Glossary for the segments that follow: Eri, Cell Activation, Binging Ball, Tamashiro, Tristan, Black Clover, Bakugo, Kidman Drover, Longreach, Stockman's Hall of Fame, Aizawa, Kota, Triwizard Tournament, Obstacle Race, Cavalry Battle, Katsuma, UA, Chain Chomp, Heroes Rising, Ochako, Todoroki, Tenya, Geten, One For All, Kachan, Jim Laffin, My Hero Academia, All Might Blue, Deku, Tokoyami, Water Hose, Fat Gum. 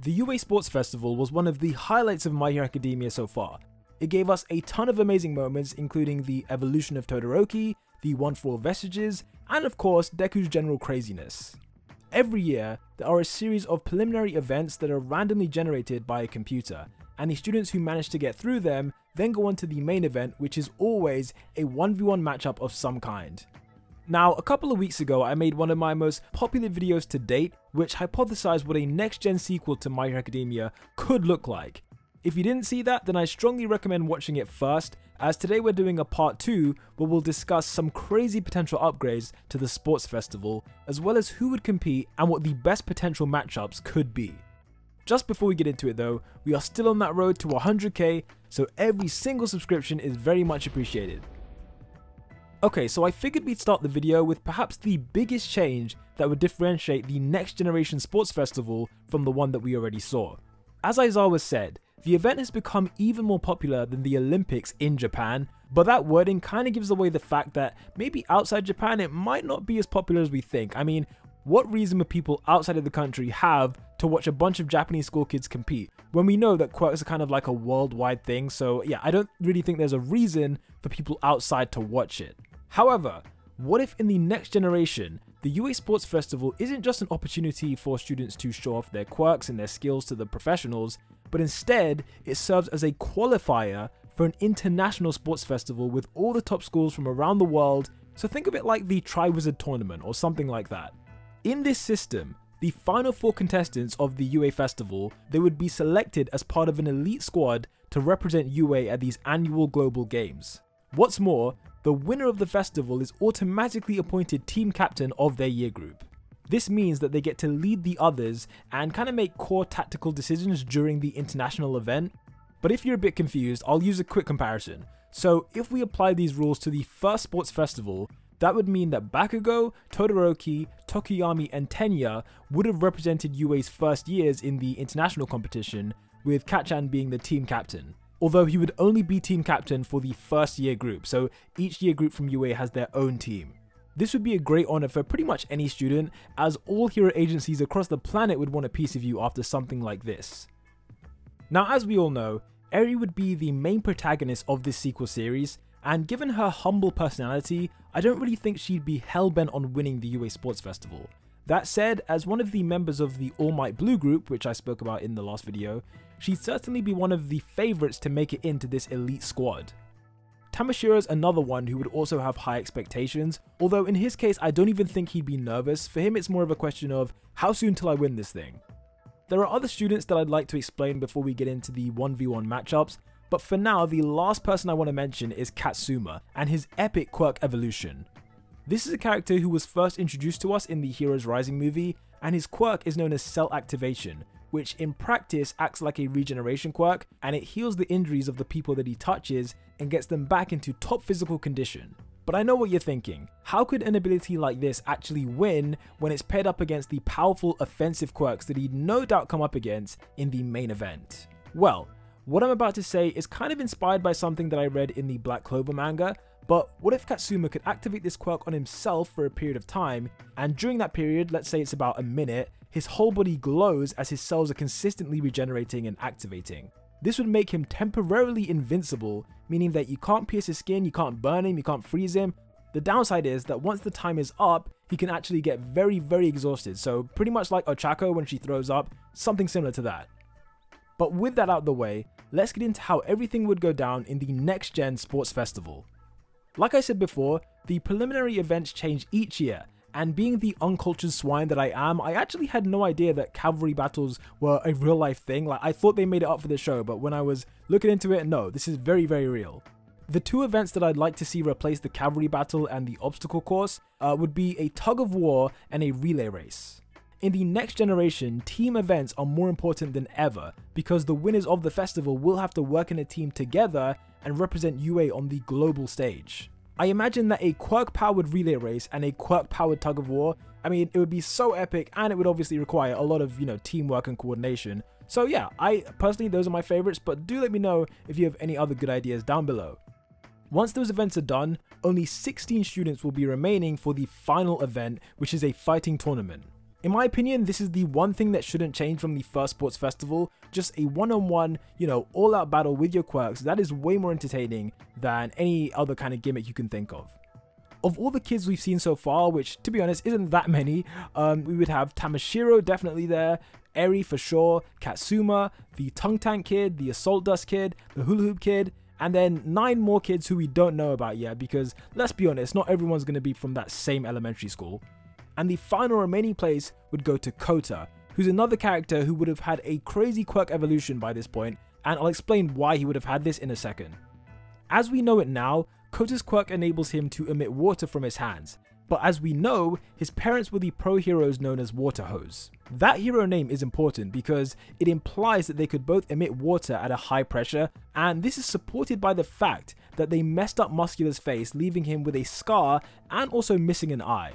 The UA Sports Festival was one of the highlights of My Hero Academia so far. It gave us a ton of amazing moments, including the evolution of Todoroki, the One For All vestiges, and of course Deku's general craziness. Every year, there are a series of preliminary events that are randomly generated by a computer, and the students who manage to get through them then go on to the main event, which is always a 1v1 matchup of some kind. Now, a couple of weeks ago I made one of my most popular videos to date, which hypothesized what a next-gen sequel to My Hero Academia could look like. If you didn't see that, then I strongly recommend watching it first, as today we're doing a part 2 where we'll discuss some crazy potential upgrades to the sports festival, as well as who would compete and what the best potential matchups could be. Just before we get into it though, we are still on that road to 100k, so every single subscription is very much appreciated. Okay, so I figured we'd start the video with perhaps the biggest change that would differentiate the next generation sports festival from the one that we already saw. As Aizawa said, the event has become even more popular than the Olympics in Japan, but that wording kinda gives away the fact that maybe outside Japan it might not be as popular as we think. I mean, what reason would people outside of the country have to watch a bunch of Japanese school kids compete, when we know that quirks are kind of like a worldwide thing? So yeah, I don't really think there's a reason for people outside to watch it. However, what if in the next generation, the UA Sports Festival isn't just an opportunity for students to show off their quirks and their skills to the professionals, but instead it serves as a qualifier for an international sports festival with all the top schools from around the world? So think of it like the Triwizard Tournament or something like that. In this system, the final 4 contestants of the UA Festival, they would be selected as part of an elite squad to represent UA at these annual global games. What's more, the winner of the festival is automatically appointed team captain of their year group. This means that they get to lead the others and kind of make core tactical decisions during the international event. But if you're a bit confused, I'll use a quick comparison. So if we apply these rules to the first sports festival, that would mean that Bakugo, Todoroki, Tokoyami and Tenya would have represented UA's first years in the international competition, with Kachan being the team captain. Although he would only be team captain for the first year group, so each year group from UA has their own team. This would be a great honor for pretty much any student, as all hero agencies across the planet would want a piece of you after something like this. Now, as we all know, Eri would be the main protagonist of this sequel series, and given her humble personality, I don't really think she'd be hellbent on winning the UA Sports Festival. That said, as one of the members of the All Might Blue group, which I spoke about in the last video, she'd certainly be one of the favourites to make it into this elite squad. Tamashiro's another one who would also have high expectations, although in his case I don't even think he'd be nervous. For him it's more of a question of, how soon till I win this thing? There are other students that I'd like to explain before we get into the 1v1 matchups, but for now, the last person I want to mention is Katsuma and his epic quirk evolution. This is a character who was first introduced to us in the Heroes Rising movie, and his quirk is known as Cell Activation, which in practice acts like a regeneration quirk, and it heals the injuries of the people that he touches and gets them back into top physical condition. But I know what you're thinking, how could an ability like this actually win when it's paired up against the powerful offensive quirks that he'd no doubt come up against in the main event? Well, what I'm about to say is kind of inspired by something that I read in the Black Clover manga, but what if Katsuma could activate this quirk on himself for a period of time, and during that period, let's say it's about a minute, his whole body glows as his cells are consistently regenerating and activating. This would make him temporarily invincible, meaning that you can't pierce his skin, you can't burn him, you can't freeze him. The downside is that once the time is up, he can actually get very, very exhausted, so pretty much like Ochako when she throws up, something similar to that. But with that out of the way, let's get into how everything would go down in the next gen sports festival. Like I said before, the preliminary events change each year, and being the uncultured swine that I am, I actually had no idea that cavalry battles were a real life thing. Like, I thought they made it up for the show, but when I was looking into it, no, this is very, very real. The two events that I'd like to see replace the cavalry battle and the obstacle course would be a tug of war and a relay race. In the next generation, team events are more important than ever, because the winners of the festival will have to work in a team together and represent UA on the global stage. I imagine that a quirk-powered relay race and a quirk-powered tug-of-war, I mean, it would be so epic, and it would obviously require a lot of, teamwork and coordination. So yeah, I personally, those are my favorites, but do let me know if you have any other good ideas down below. Once those events are done, only 16 students will be remaining for the final event, which is a fighting tournament. In my opinion, this is the one thing that shouldn't change from the first sports festival, just a one-on-one, all-out battle with your quirks. That is way more entertaining than any other kind of gimmick you can think of. Of all the kids we've seen so far, which to be honest isn't that many, we would have Tamashiro definitely there, Eri for sure, Katsuma, the Tongue Tank kid, the Assault Dust kid, the Hula Hoop kid, and then 9 more kids who we don't know about yet because, let's be honest, not everyone's going to be from that same elementary school. And the final remaining place would go to Kota, who's another character who would have had a crazy quirk evolution by this point, and I'll explain why he would have had this in a second. As we know it now, Kota's quirk enables him to emit water from his hands, but as we know, his parents were the pro heroes known as Water Hose. That hero name is important because it implies that they could both emit water at a high pressure, and this is supported by the fact that they messed up Muscular's face, leaving him with a scar and also missing an eye.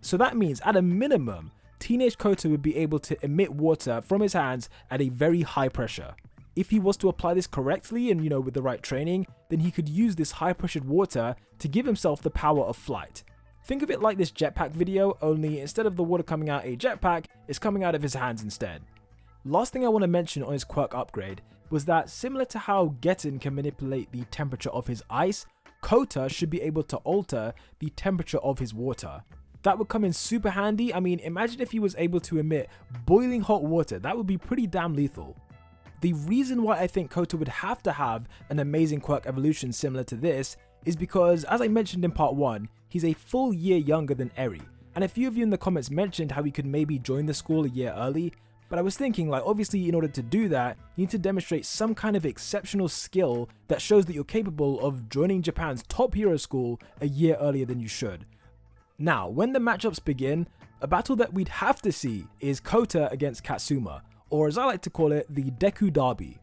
So that means, at a minimum, teenage Kota would be able to emit water from his hands at a very high pressure. If he was to apply this correctly and, with the right training, then he could use this high-pressured water to give himself the power of flight. Think of it like this jetpack video, only instead of the water coming out a jetpack, it's coming out of his hands instead. Last thing I want to mention on his quirk upgrade was that, similar to how Geten can manipulate the temperature of his ice, Kota should be able to alter the temperature of his water. That would come in super handy. I mean, imagine if he was able to emit boiling hot water. That would be pretty damn lethal. The reason why I think Kota would have to have an amazing quirk evolution similar to this is because, as I mentioned in part 1, he's a full year younger than Eri, and a few of you in the comments mentioned how he could maybe join the school a year early, but I was thinking, like, obviously in order to do that, you need to demonstrate some kind of exceptional skill that shows that you're capable of joining Japan's top hero school a year earlier than you should. Now, when the matchups begin, a battle that we'd have to see is Kota against Katsuma, or as I like to call it, the Deku Derby.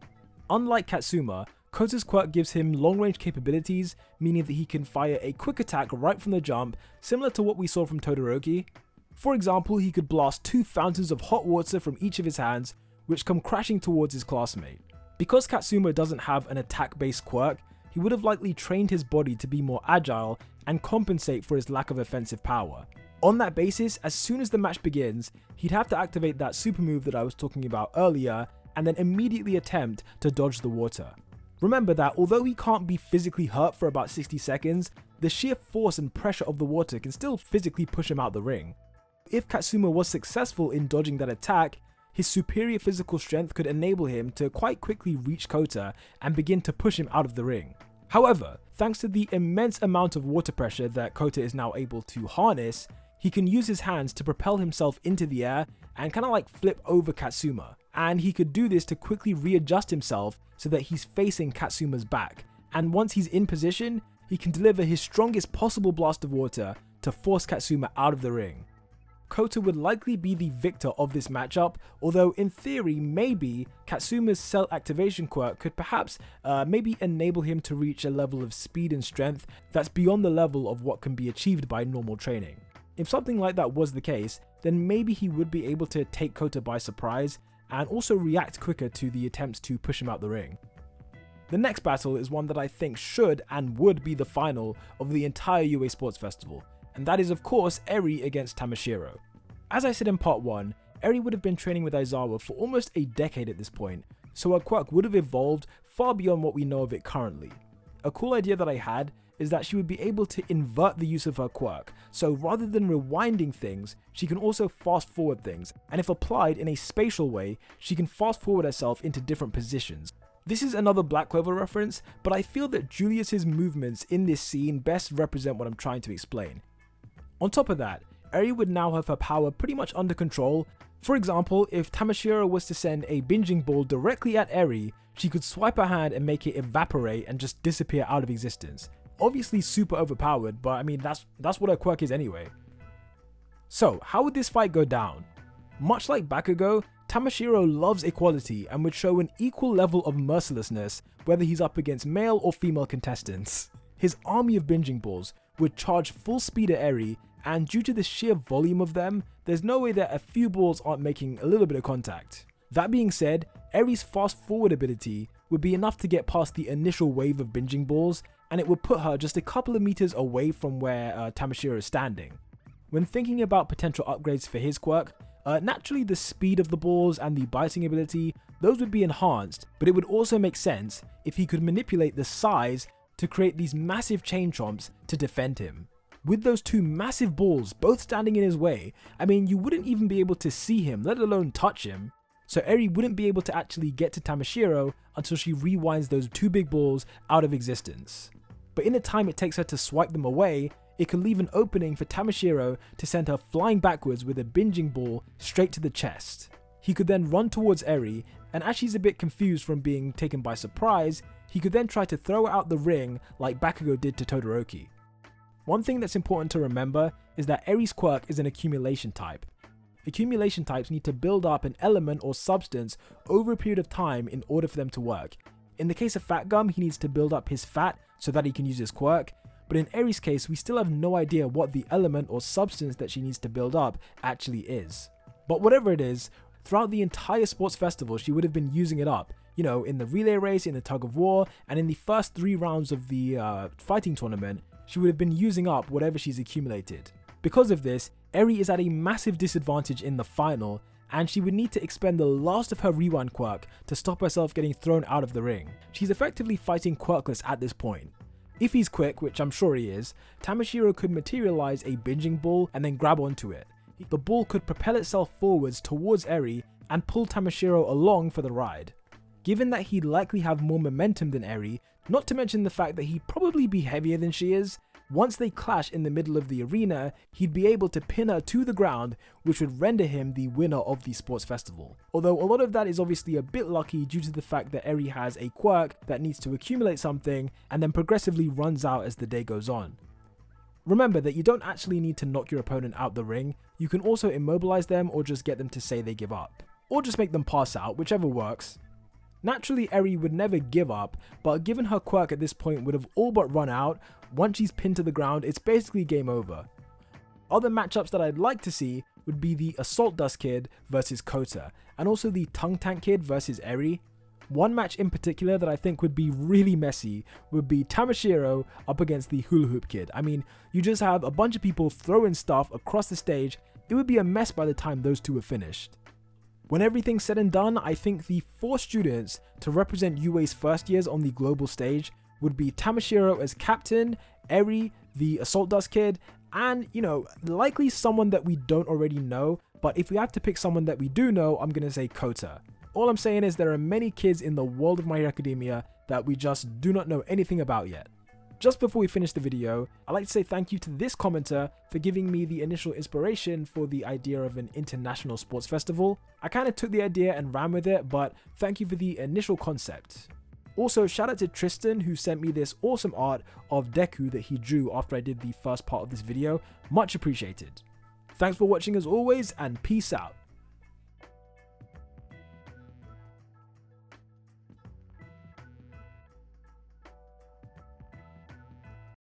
Unlike Katsuma, Kota's quirk gives him long-range capabilities, meaning that he can fire a quick attack right from the jump, similar to what we saw from Todoroki. For example, he could blast 2 fountains of hot water from each of his hands, which come crashing towards his classmate. Because Katsuma doesn't have an attack-based quirk, he would have likely trained his body to be more agile and compensate for his lack of offensive power. On that basis, as soon as the match begins, he'd have to activate that super move that I was talking about earlier, and then immediately attempt to dodge the water. Remember that although he can't be physically hurt for about 60 seconds, the sheer force and pressure of the water can still physically push him out the ring. If Katsuma was successful in dodging that attack, his superior physical strength could enable him to quite quickly reach Kota and begin to push him out of the ring. However, thanks to the immense amount of water pressure that Kota is now able to harness, he can use his hands to propel himself into the air and kind of like flip over Katsuma. And he could do this to quickly readjust himself so that he's facing Katsuma's back. And once he's in position, he can deliver his strongest possible blast of water to force Katsuma out of the ring. Kota would likely be the victor of this matchup, although in theory, maybe Katsuma's Cell Activation quirk could perhaps maybe enable him to reach a level of speed and strength that's beyond the level of what can be achieved by normal training. If something like that was the case, then maybe he would be able to take Kota by surprise and also react quicker to the attempts to push him out the ring. The next battle is one that I think should and would be the final of the entire UA Sports Festival. And that is, of course, Eri against Tamashiro. As I said in part 1, Eri would have been training with Aizawa for almost a decade at this point, so her quirk would have evolved far beyond what we know of it currently. A cool idea that I had is that she would be able to invert the use of her quirk, so rather than rewinding things, she can also fast forward things, and if applied in a spatial way, she can fast forward herself into different positions. This is another Black Clover reference, but I feel that Julius's movements in this scene best represent what I'm trying to explain. On top of that, Eri would now have her power pretty much under control. For example, if Tamashiro was to send a binging ball directly at Eri, she could swipe her hand and make it evaporate and just disappear out of existence. Obviously super overpowered, but I mean that's what her quirk is anyway. So how would this fight go down? Much like Bakugo, Tamashiro loves equality and would show an equal level of mercilessness whether he's up against male or female contestants. His army of binging balls would charge full speed at Eri, and due to the sheer volume of them, there's no way that a few balls aren't making a little bit of contact. That being said, Eri's fast forward ability would be enough to get past the initial wave of binging balls, and it would put her just a couple of meters away from where Tamashiro is standing. When thinking about potential upgrades for his quirk, Naturally, the speed of the balls and the biting ability, those would be enhanced, but it would also make sense if he could manipulate the size to create these massive chain chomps to defend him. With those two massive balls both standing in his way, I mean, you wouldn't even be able to see him, let alone touch him. So Eri wouldn't be able to actually get to Tamashiro until she rewinds those two big balls out of existence. But in the time it takes her to swipe them away, it could leave an opening for Tamashiro to send her flying backwards with a binging ball straight to the chest. He could then run towards Eri, and as she's a bit confused from being taken by surprise, he could then try to throw out the ring like Bakugo did to Todoroki. One thing that's important to remember is that Eri's quirk is an accumulation type. Accumulation types need to build up an element or substance over a period of time in order for them to work. In the case of Fat Gum, he needs to build up his fat so that he can use his quirk, but in Eri's case, we still have no idea what the element or substance that she needs to build up actually is. But whatever it is, throughout the entire sports festival, she would have been using it up. You know, in the relay race, in the tug of war, and in the first 3 rounds of the fighting tournament, she would have been using up whatever she's accumulated. Because of this, Eri is at a massive disadvantage in the final, and she would need to expend the last of her rewind quirk to stop herself getting thrown out of the ring. She's effectively fighting quirkless at this point. If he's quick, which I'm sure he is, Tamashiro could materialize a binging ball and then grab onto it. The ball could propel itself forwards towards Eri and pull Tamashiro along for the ride. Given that he'd likely have more momentum than Eri, not to mention the fact that he'd probably be heavier than she is, once they clash in the middle of the arena, he'd be able to pin her to the ground, which would render him the winner of the sports festival. Although a lot of that is obviously a bit lucky due to the fact that Eri has a quirk that needs to accumulate something and then progressively runs out as the day goes on. Remember that you don't actually need to knock your opponent out the ring, you can also immobilize them or just get them to say they give up. Or just make them pass out, whichever works. Naturally, Eri would never give up, but given her quirk at this point would have all but run out. Once she's pinned to the ground, it's basically game over. Other matchups that I'd like to see would be the Assault Dust Kid versus Kota, and also the Tongue Tank Kid versus Eri. One match in particular that I think would be really messy would be Tamashiro up against the Hula Hoop Kid. I mean, you just have a bunch of people throwing stuff across the stage, it would be a mess by the time those two were finished. When everything's said and done, I think the 4 students to represent UA's first years on the global stage would be Tamashiro as captain, Eri, the Assault Dust Kid, and, you know, likely someone that we don't already know, but if we have to pick someone that we do know, I'm gonna say Kota. All I'm saying is there are many kids in the world of My Hero Academia that we just do not know anything about yet. Just before we finish the video, I'd like to say thank you to this commenter for giving me the initial inspiration for the idea of an international sports festival. I kind of took the idea and ran with it, but thank you for the initial concept. Also, shout out to Tristan who sent me this awesome art of Deku that he drew after I did the first part of this video. Much appreciated. Thanks for watching as always, and peace out.